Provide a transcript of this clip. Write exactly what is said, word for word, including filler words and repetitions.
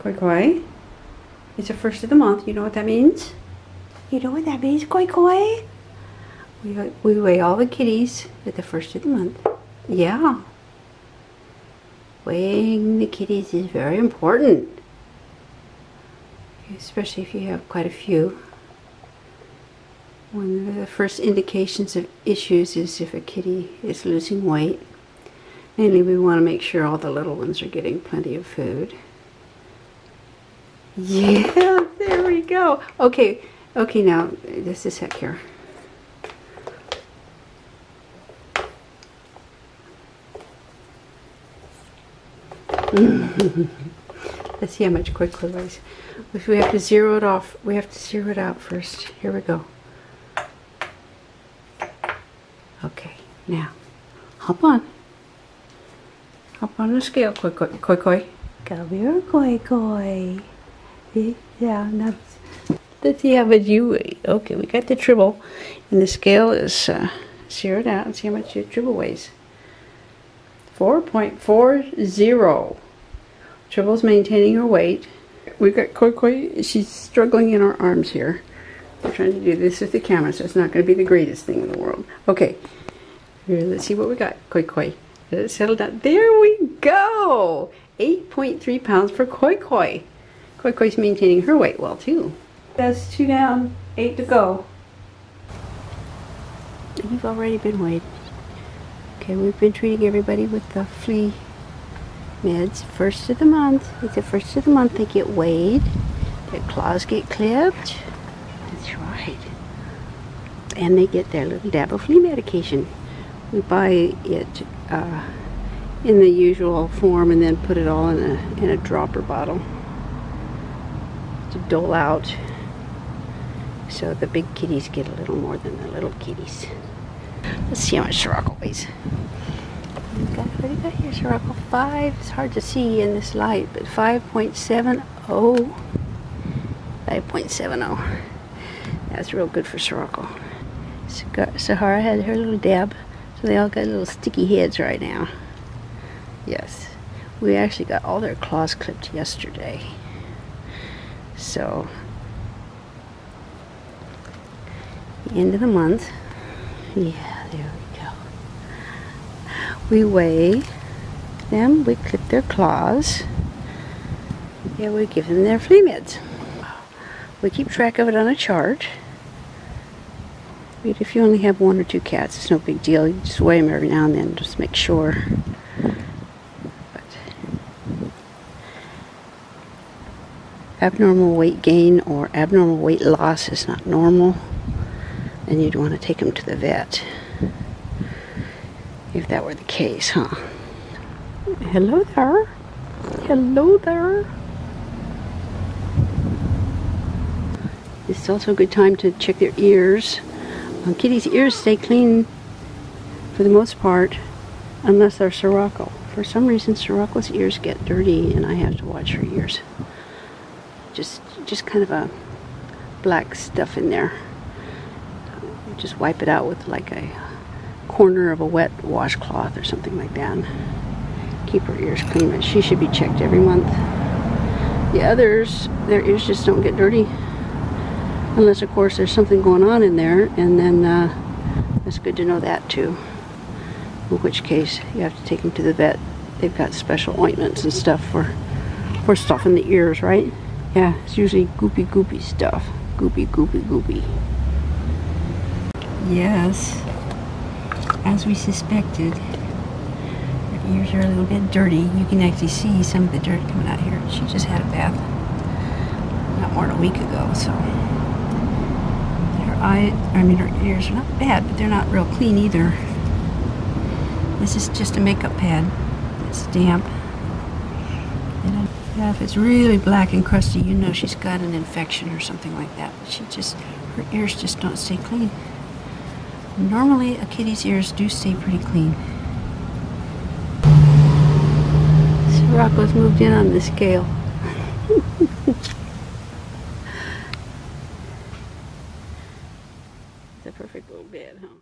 Koi koi. It's the first of the month. You know what that means? You know what that means? Koi koi. We, we weigh all the kitties at the first of the month. Yeah. Weighing the kitties is very important. Especially if you have quite a few. One of the first indications of issues is if a kitty is losing weight. Mainly we want to make sure all the little ones are getting plenty of food. Yeah, there we go. Okay, okay, now this is heck here. Let's see how much Koi Koi weighs. If we have to zero it off, we have to zero it out first. Here we go. Okay, now hop on. Hop on the scale, Koi Koi. Koi Koi. Go here, Koi Koi. Yeah, no. Let's see how much you weigh. Okay, we got the Tribble, and the scale is uh, zeroed out. And see how much your Tribble weighs. Four point four zero. Tribble's maintaining her weight. We've got Koi Koi, she's struggling in her arms here. We're trying to do this with the camera, so it's not going to be the greatest thing in the world. Okay, here, let's see what we got, Koi Koi. Let it settle down. There we go! eight point three pounds for Koi Koi. Koi Koi's maintaining her weight well, too. That's two down, eight to go. We've already been weighed. Okay, we've been treating everybody with the flea meds. First of the month. It's the first of the month they get weighed. Their claws get clipped. That's right. And they get their little dab of flea medication. We buy it uh, in the usual form and then put it all in a, in a dropper bottle to dole out. So the big kitties get a little more than the little kitties. Let's see how much Sirocco weighs. Got, what do you got here, Sirocco? Five. It's hard to see in this light, but five point seven oh. five point seven oh. That's real good for Sirocco. Sahara had her little dab, so they all got little sticky heads right now. Yes. We actually got all their claws clipped yesterday. So, the end of the month. Yeah, there we go. We weigh them, we clip their claws, and we give them their flea meds. We keep track of it on a chart. But if you only have one or two cats, it's no big deal. You just weigh them every now and then, just make sure. But abnormal weight gain or abnormal weight loss is not normal, and you'd want to take them to the vet. If that were the case, huh? Hello there. Hello there. It's also a good time to check their ears. Um, kitties' ears stay clean for the most part, unless they're Sirocco. For some reason, Sirocco's ears get dirty, and I have to watch her ears. Just, just kind of a black stuff in there. Just wipe it out with like a corner of a wet washcloth or something like that. Keep her ears clean, but she should be checked every month. The others, their ears just don't get dirty. Unless, of course, there's something going on in there, and then uh, it's good to know that too. In which case, you have to take them to the vet. They've got special ointments and stuff for, for stuff in the ears, right? Yeah, it's usually goopy, goopy stuff. Goopy, goopy, goopy. Yes. As we suspected, her ears are a little bit dirty. You can actually see some of the dirt coming out here. She just had a bath not more than a week ago, so her eye, I mean her ears are not bad, but they're not real clean either. This is just a makeup pad. It's damp. And yeah, if it's really black and crusty, you know she's got an infection or something like that. But she just, her ears just don't stay clean. Normally, a kitty's ears do stay pretty clean. Sirocco's moved in on the scale. It's a perfect little bed, huh?